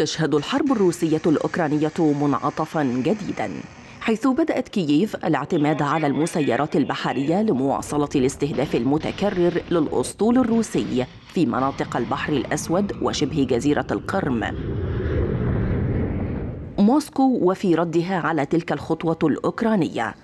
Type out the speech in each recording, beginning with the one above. تشهد الحرب الروسية الأوكرانية منعطفا جديدا، حيث بدأت كييف الاعتماد على المسيرات البحرية لمواصلة الاستهداف المتكرر للأسطول الروسي في مناطق البحر الأسود وشبه جزيرة القرم. موسكو وفي ردها على تلك الخطوة الأوكرانية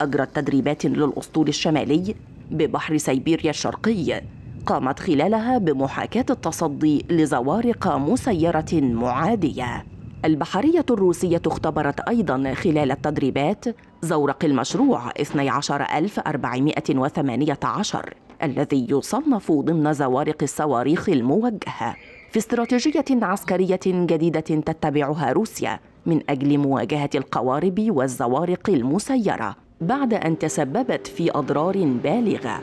أجرت تدريبات للأسطول الشمالي ببحر سيبيريا الشرقي، قامت خلالها بمحاكاة التصدي لزوارق مسيرة معادية. البحرية الروسية اختبرت أيضاً خلال التدريبات زورق المشروع 12418 الذي يصنف ضمن زوارق الصواريخ الموجهة، في استراتيجية عسكرية جديدة تتبعها روسيا من أجل مواجهة القوارب والزوارق المسيرة بعد أن تسببت في أضرار بالغة.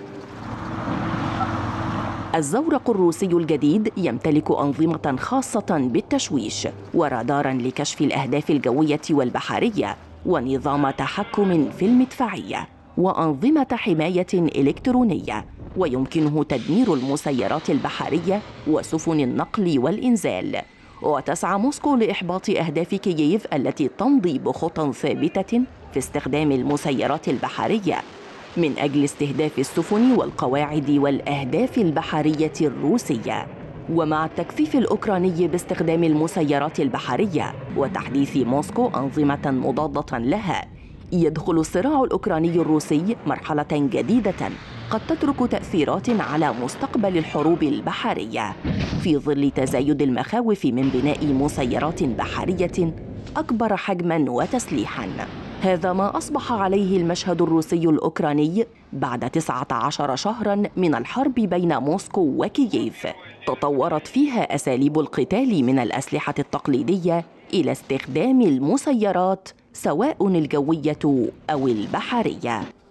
الزورق الروسي الجديد يمتلك أنظمة خاصة بالتشويش وراداراً لكشف الأهداف الجوية والبحرية، ونظام تحكم في المدفعية، وأنظمة حماية إلكترونية، ويمكنه تدمير المسيرات البحرية وسفن النقل والإنزال. وتسعى موسكو لإحباط أهداف كييف التي تمضي بخطى ثابتة في استخدام المسيرات البحرية من أجل استهداف السفن والقواعد والأهداف البحرية الروسية. ومع التكثيف الأوكراني باستخدام المسيرات البحرية وتحديث موسكو أنظمة مضادة لها، يدخل الصراع الأوكراني الروسي مرحلة جديدة قد تترك تأثيرات على مستقبل الحروب البحرية، في ظل تزايد المخاوف من بناء مسيرات بحرية أكبر حجماً وتسليحاً. هذا ما أصبح عليه المشهد الروسي الأوكراني بعد 19 شهراً من الحرب بين موسكو وكييف، تطورت فيها أساليب القتال من الأسلحة التقليدية إلى استخدام المسيرات سواء الجوية أو البحرية.